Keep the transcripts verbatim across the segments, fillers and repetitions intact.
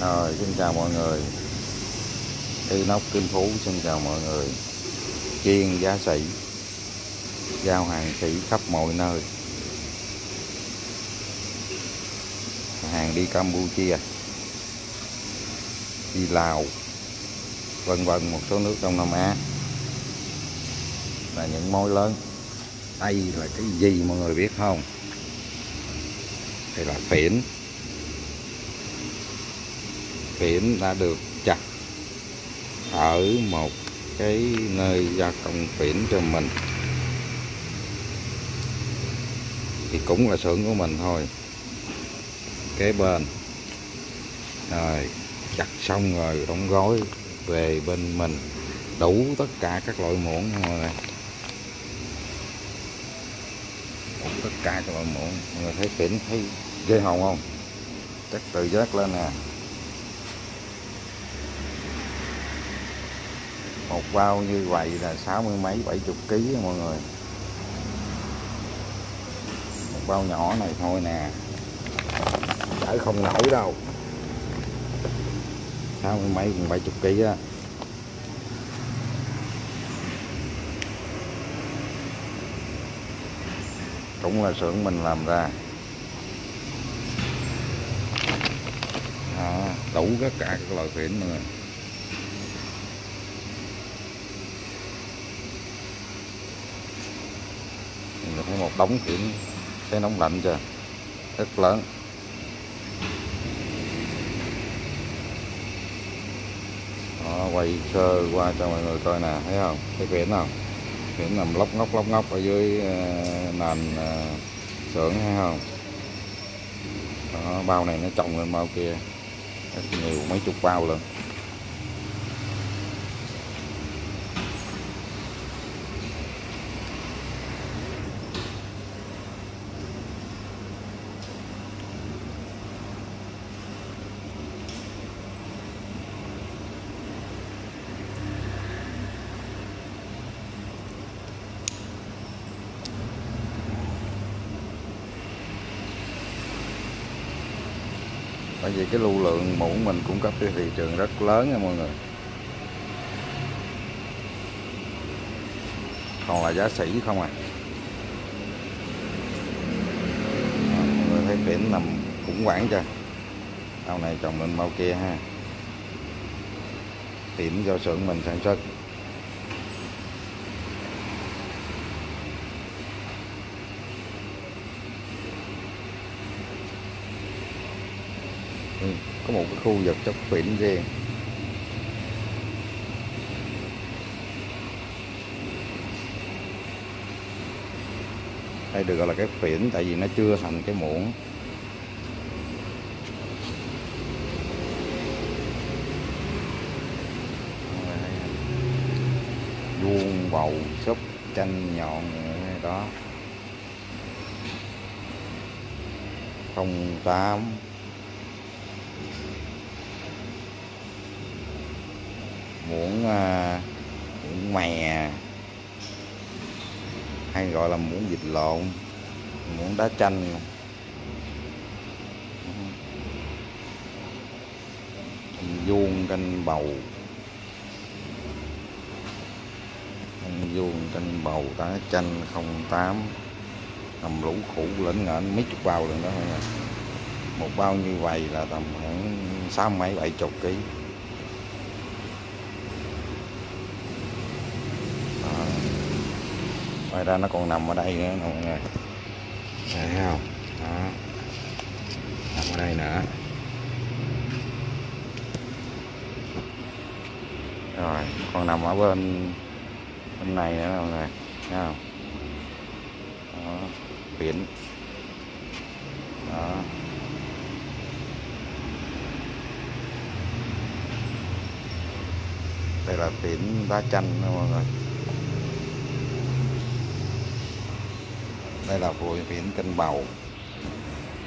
Rồi, xin chào mọi người. Inox Kim Phú xin chào mọi người. Chuyên giá sỉ, giao hàng sỉ khắp mọi nơi. Hàng đi Campuchia, đi Lào, vân vân, một số nước Đông Nam Á. Là những mối lớn. Đây là cái gì mọi người biết không? Đây là phiến. Phiến đã được chặt ở một cái nơi gia công phiến cho mình, thì cũng là xưởng của mình thôi, kế bên. Rồi chặt xong rồi đóng gói về bên mình, đủ tất cả các loại muỗng rồi, đủ tất cả các loại muỗng. Mọi người thấy phiến thấy ghê hồn không? Chắc tự giác lên nè. Một bao như vậy là sáu mươi mấy bảy chục ký mọi người. Một bao nhỏ này thôi nè, đỡ không nổi đâu. Sáu mươi mấy bảy chục ký á. Cũng là xưởng mình làm ra. Đó, đủ tất cả các loại phiến mọi người. Mình thấy một đống phiến, cái nóng lạnh chưa, rất lớn. Đó, quay sơ qua cho mọi người coi nè, thấy không? Thấy phiến không? Phiến nằm lóc ngóc lóc ngóc ở dưới nền xưởng, thấy không? Đó, bao này nó chồng lên bao kia, rất nhiều, mấy chục bao luôn. Bởi vì cái lưu lượng muỗng mình cung cấp cho thị trường rất lớn nha mọi người. Còn là giá sỉ không à. À mọi người thấy phiến nằm khủng hoảng chưa? Bao này trồng lên bao kia ha. Phiến do xưởng mình sản xuất. Ừ, có một cái khu vực chất phiến riêng. Đây được gọi là cái phiến, tại vì nó chưa thành cái muỗng. Vuông bầu xúc chanh nhọn đó. không tám muỗng, uh, muỗng mè, hay gọi là muỗng vịt lộn, muỗng đá chanh. Canh vuông, canh bầu, canh vuông, canh bầu, đá chanh không tám, nằm lũ khủ lĩnh ngễn, mấy chục bao lần đó thôi nha. Một bao như vậy là tầm khoảng sáu mấy bảy chục ký. Ngoài ra nó còn nằm ở đây nữa mọi người, thấy không? Đó, nằm ở đây nữa. Rồi còn nằm ở bên bên này nữa mọi người, thấy không? Đó, biển. Đó, đây là biển đá chanh đó mọi người. Đây là vùi phiến canh bầu,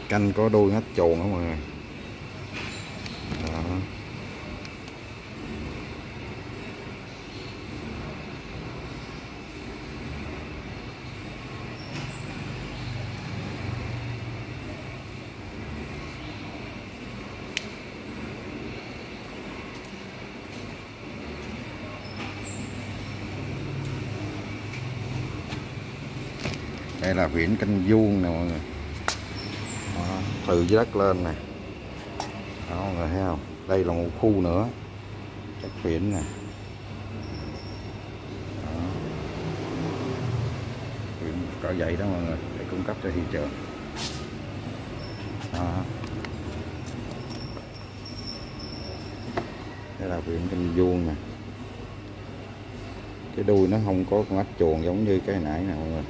canh có đuôi hết chuồn đó mọi người. Đó, Đây là huyện Canh Vuông nè mọi người. Đó, từ dưới đất lên nè. Đó mọi người thấy không? Đây là một khu nữa. Chắc huyện nè. Huyện cỡ vậy đó mọi người, để cung cấp cho thị trường. Đó. Đây là huyện Canh Vuông nè. Cái đuôi nó không có con ếch chuồng giống như cái nãy nè mọi người.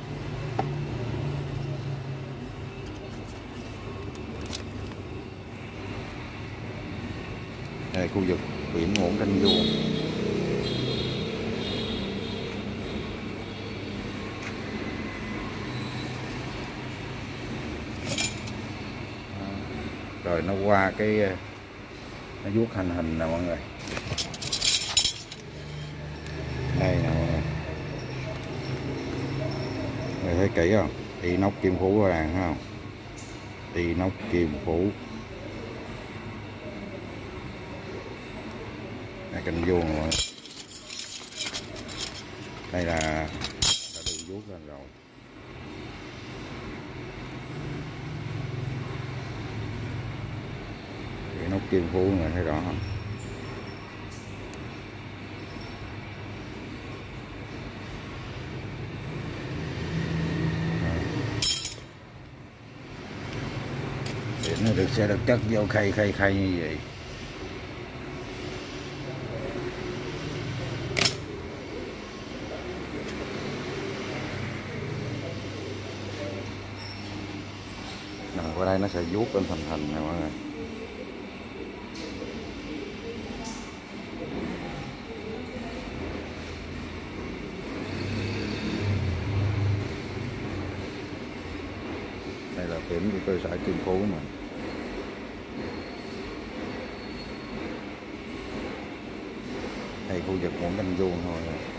Đây khu vực biển Ngỗng Canh Vuông. Rồi nó qua cái nó vuốt hành hình nè mọi người. Đây nè mọi người. Mọi người thấy kỹ không? Inox Kim Phú các bạn thấy không? Inox Kim Phú. Đây Canh Vuông mọi người. Đây là đã được vuốt lên rồi. Inox Kim Phú mọi người thấy rõ không? Nó được sẽ được cất vô khay khay khay như vậy. Nào, qua đây nó sẽ vuốt lên thành thành này mọi người. Đây là điểm của cơ sở Kim Phú mà. Đây khu vực Ngỗng Canh Vuông thôi.